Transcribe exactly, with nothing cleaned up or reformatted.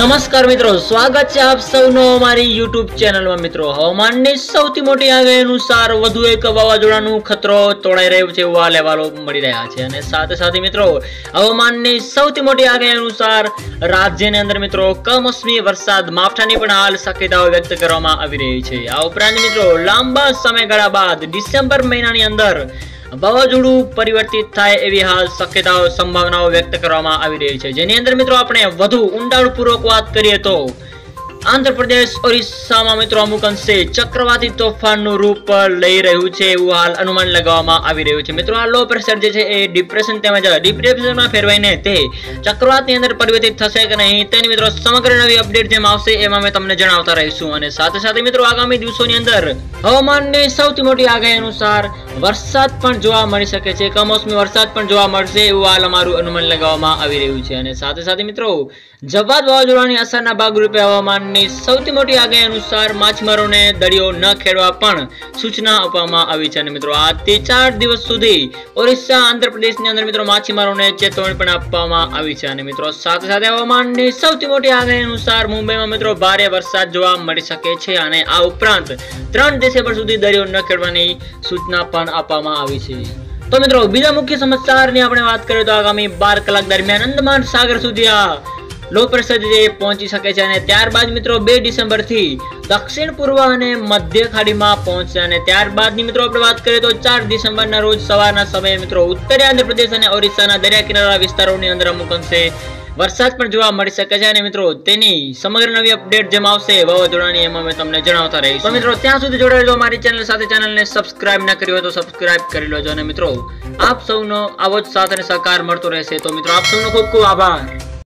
नमस्कार मित्रों, स्वागत है आप सबनो हमारी YouTube चैनल में। मित्रों, हवामाननी સૌથી મોટી આગાહી અનુસાર વધુ એક વાવાઝોડાનો ખતરો તોળાઈ રહ્યો છે, એવા લેવાલો મળી રહ્યા છે। અને સાથે સાથે મિત્રો, હવામાનની સૌથી મોટી આગાહી અનુસાર રાજ્યની અંદર મિત્રો કમોસમી વરસાદ માફઠાની પણ હાલ શક્યતાઓ વ્યક્ત કરવામાં આવી રહી છે। આ ઉપરાંત મિત્રો, લાંબા સમયગાળા બાદ ડિસેમ્બર મહિનાની અંદર वावाजोडू परिवर्तित थाय एवी हाल शक्यताओ संभावनाओ व्यक्त करवामां आवी रही छे। जेनी अंदर मित्रों आपणे वधु ऊंडाणपूर्वक वात करीए तो आंध्र प्रदेश ओरिस्सामां मित्रों अमुक अंशे चक्रवाती तोफाननुं रूप लई रह्युं छे, एवुं हाल अनुमान लगाववामां आवी रह्युं छे। मित्रों, आ लो प्रेशर जे छे ए डिप्रेशन तेमज डिप्रेशनमां फेरवाईने ते चक्रवातनी अंदर परिवर्तित थशे के नहीं तेनी मित्रों समग्र नवी अपडेट जेम आवशे एमां अमे तमने जणावता रहीशुं। अने साथे साथे मित्रों, आगामी दिवसोनी अंदर हवामाननी सौथी मोटी आगाही अनुसार वरसाद पण जोवा मळी शके छे, कमोसमी वरसाद पण जोवा मळशे एवुं हाल अमारुं अनुमान लगाववामां आवी रह्युं छे। अने साथे साथे मित्रों, जवाब वावाजोडानी असરના ભાગરૂપે હવામાન સૌથી મોટી આગાહી અનુસાર માછીમારોને દરિયો ન ખેડવા પણ સૂચના આપવામાં આવી છે। અને મિત્રો, આ ત્રણ ચાર દિવસ સુધી ઓરિસ્સા આંધ્રપ્રદેશની અંદર મિત્રો માછીમારોને ચેતવણી પણ આપવામાં આવી છે। અને મિત્રો, સાથે સાથે હવામાનની સૌથી મોટી આગાહી અનુસાર મુંબઈમાં મિત્રો ભારે વરસાદ જોવા મળી શકે છે। અને આ ઉપરાંત ત્રણ ડિસેમ્બર સુધી દરિયો ન ખેડવાની સૂચના પણ આપવામાં આવી છે। તો મિત્રો, બીજા મુખ્ય સમાચારની આપણે વાત કરીએ તો આગામી બાર કલાક દરમિયાન અંદમાન સાગર સુધી આ लो प्रेशर पहुंची सके छे। त्यारबाद मित्रों बे डिसेम्बर थी दक्षिण पूर्व अने मध्य खाड़ी में पहुंचशे। अने त्यारबाद मित्रों आपणे वात करीए तो चार डिसेम्बर ना रोज सवारना समय मित्रों उत्तरी आंध्र प्रदेश अने ओरिस्साना दरिया किनारा विस्तारोनी अंदर अमुक अंशे वरसाद पण जोवा मळी शके छे। अने मित्रों तेनी समग्र नवी अपडेट जेम आवशे वावाजोडानी एमां अमे तमने जणावता रहीश। तो मित्रों, त्यां सुधी जोडाई लो मारी चेनल साथे। चेनलने सब्सक्राइब न करी होय तो सब्सक्राइब करी लेजो। अने मित्रों, आप सौनो आवो ज साथ अने सहकार मळतो रहेशे। तो मित्रों, आप सौनो खूब खूब आभार।